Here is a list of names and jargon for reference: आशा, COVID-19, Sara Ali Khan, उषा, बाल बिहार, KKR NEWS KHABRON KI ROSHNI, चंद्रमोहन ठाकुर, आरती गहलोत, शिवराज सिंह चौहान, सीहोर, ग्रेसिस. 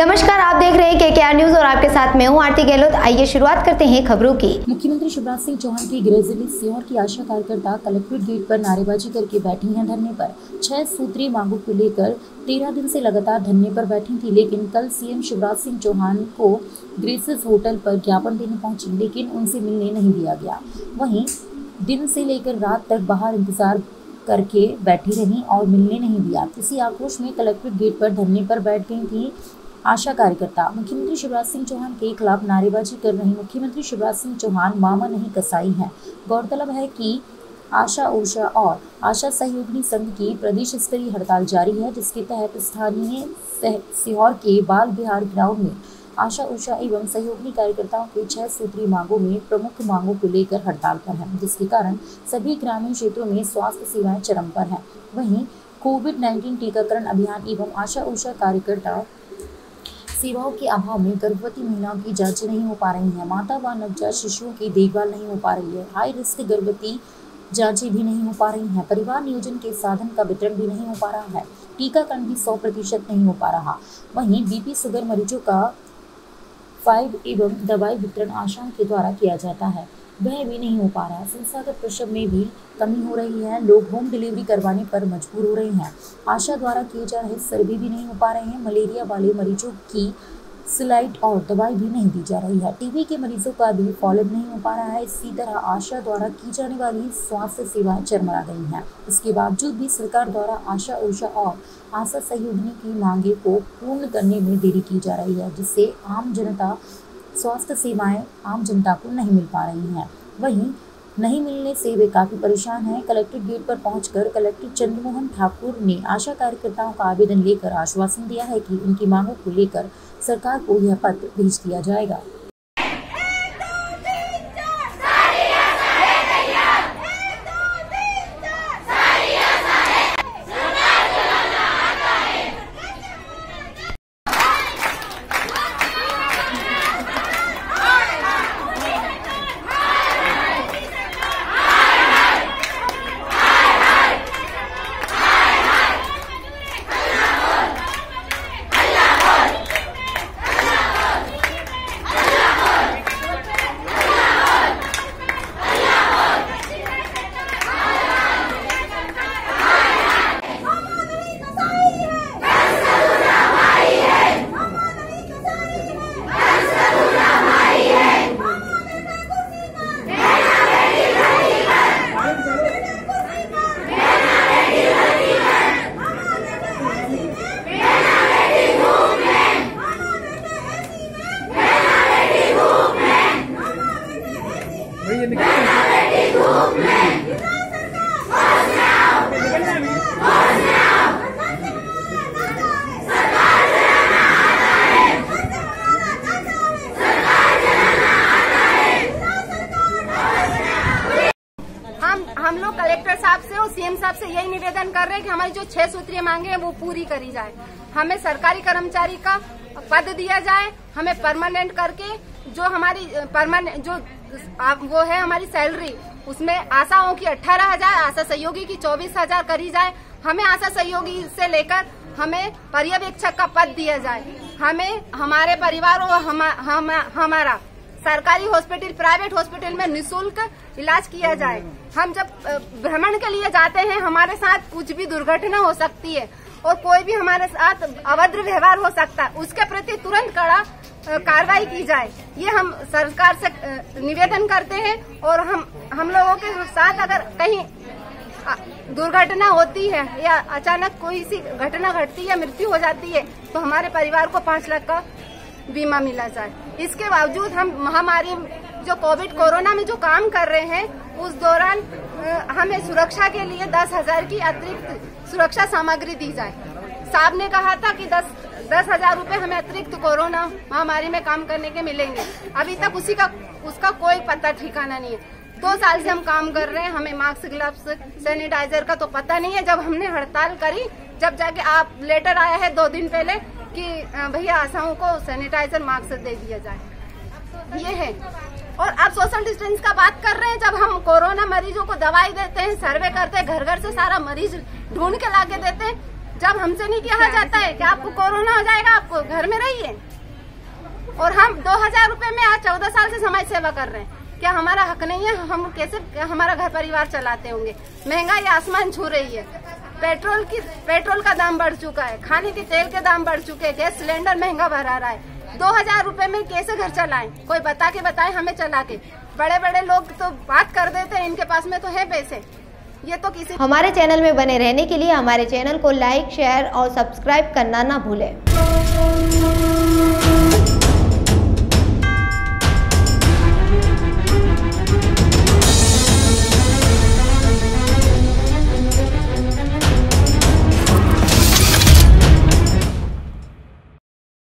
नमस्कार, आप देख रहे हैं KKR न्यूज और आपके साथ मैं हूं आरती गहलोत। आइए शुरुआत करते हैं खबरों की। मुख्यमंत्री शिवराज सिंह चौहान की ग्रेसिस में सीहोर की आशा कार्यकर्ता कलेक्ट्रेट गेट पर नारेबाजी करके बैठी हैं धरने पर। 6 सूत्री मांगों को लेकर 13 दिन से लगातार धरने पर बैठी थी, लेकिन कल सीएम शिवराज सिंह चौहान को ग्रेसिस होटल पर ज्ञापन देने पहुंची, लेकिन उनसे मिलने नहीं दिया गया। वहीं दिन से लेकर रात तक बाहर इंतजार करके बैठी रही और मिलने नहीं दिया। इसी आक्रोश में कलेक्ट्रेट गेट पर धरने पर बैठ गई थी आशा कार्यकर्ता। मुख्यमंत्री शिवराज सिंह चौहान के खिलाफ नारेबाजी कर रही मुख्यमंत्री शिवराज सिंह चौहान मामा नहीं कसाई हैं। गौरतलब है कि आशा, उषा और आशा सहयोगिनी संघ की प्रदेश स्तरीय हड़ताल जारी है, जिसके तहत स्थानीय सीहोर के बाल बिहार ग्राउंड में आशा, उषा एवं सहयोगी कार्यकर्ताओं के 6 सूत्री मांगों में प्रमुख मांगों को लेकर हड़ताल पर है, जिसके कारण सभी ग्रामीण क्षेत्रों में स्वास्थ्य सेवाएं चरम पर है। वहीं कोविड-19 टीकाकरण अभियान एवं आशा, उषा कार्यकर्ताओं सेवाओं के अभाव में गर्भवती महिलाओं की जांच नहीं हो पा रही है, माता व नवजात शिशुओं की देखभाल नहीं हो पा रही है, हाई रिस्क गर्भवती जांचें भी नहीं हो पा रही हैं, परिवार नियोजन के साधन का वितरण भी नहीं हो पा रहा है, टीकाकरण भी 100% नहीं हो पा रहा। वहीं बीपी शुगर मरीजों का फाइड एवं दवाई वितरण आशाओं के द्वारा किया जाता है, वह भी नहीं हो पा रहा है। संस्थागत प्रसव में भी कमी हो रही है, लोग होम डिलीवरी करवाने पर मजबूर हो रहे हैं, आशा द्वारा किए जा रहे सर्वे भी नहीं हो पा रहे हैं, मलेरिया वाले मरीजों की स्लाइड और दवाई भी नहीं दी जा रही है, टीबी के मरीजों का भी फॉलोअप नहीं हो पा रहा है। इसी तरह आशा द्वारा की जाने वाली स्वास्थ्य सेवाएं चरमरा गई हैं। इसके बावजूद भी सरकार द्वारा आशा, उषा और आशा सहयोगिनी की मांगे को पूर्ण करने में देरी की जा रही है, जिससे स्वास्थ्य सेवाएं आम जनता को नहीं मिल पा रही हैं। वहीं नहीं मिलने से वे काफ़ी परेशान हैं। कलेक्ट्रेट गेट पर पहुंचकर कलेक्टर चंद्रमोहन ठाकुर ने आशा कार्यकर्ताओं का आवेदन लेकर आश्वासन दिया है कि उनकी मांगों को लेकर सरकार को यह पत्र भेज दिया जाएगा। हम लोग कलेक्टर साहब से और सीएम साहब से यही निवेदन कर रहे हैं कि हमारी जो 6 सूत्रीय मांगे हैं वो पूरी करी जाए, हमें सरकारी कर्मचारी का पद दिया जाए, हमें परमानेंट करके जो हमारी परमानेंट जो वो है हमारी सैलरी उसमें आशाओं की 18,000, आशा सहयोगी की 24,000 करी जाए, हमें आशा सहयोगी से लेकर हमें पर्यवेक्षक का पद दिया जाए, हमें हमारे परिवार और हमारा सरकारी हॉस्पिटल, प्राइवेट हॉस्पिटल में निःशुल्क इलाज किया जाए। हम जब भ्रमण के लिए जाते हैं हमारे साथ कुछ भी दुर्घटना हो सकती है और कोई भी हमारे साथ अभद्र व्यवहार हो सकता है, उसके प्रति तुरंत कड़ा कार्रवाई की जाए, ये हम सरकार से निवेदन करते हैं। और हम लोगों के साथ अगर कहीं दुर्घटना होती है या अचानक कोई सी घटना घटती है, मृत्यु हो जाती है, तो हमारे परिवार को 5 लाख का बीमा मिला जाए। इसके बावजूद हम महामारी जो कोरोना में जो काम कर रहे हैं उस दौरान हमें सुरक्षा के लिए 10,000 की अतिरिक्त सुरक्षा सामग्री दी जाए। साहब ने कहा था कि 10,000 रूपए हमें अतिरिक्त कोरोना महामारी में काम करने के मिलेंगे, अभी तक उसका कोई पता ठिकाना नहीं है। 2 साल से हम काम कर रहे हैं, हमें मास्क, ग्लव्स, सैनिटाइजर का तो पता नहीं है। जब हमने हड़ताल करी, जब जाके आप लेटर आया है 2 दिन पहले कि भैया आशाओं को सैनिटाइजर, मास्क दे दिया जाए, ये है। और आप सोशल डिस्टेंस का बात कर रहे हैं, जब हम कोरोना मरीजों को दवाई देते हैं, सर्वे करते हैं, घर घर से सारा मरीज ढूंढ के लाके देते हैं, जब हमसे नहीं कहा जाता है कि आपको कोरोना हो जाएगा, आपको घर में रहिए, और हम 2000 रूपये में आज 14 साल से समाज सेवा कर रहे हैं, क्या हमारा हक नहीं है? हम कैसे हमारा घर परिवार चलाते होंगे? महंगाई आसमान छू रही है, पेट्रोल का दाम बढ़ चुका है, खाने के तेल के दाम बढ़ चुके हैं, गैस सिलेंडर महंगा भरा रहा है। 2000 रूपये में कैसे घर चलाएं? कोई बता के बताए हमें चला के। बड़े बड़े लोग तो बात कर देते हैं, इनके पास में तो है पैसे। ये तो किसी हमारे चैनल में बने रहने के लिए हमारे चैनल को लाइक, शेयर और सब्सक्राइब करना ना भूले।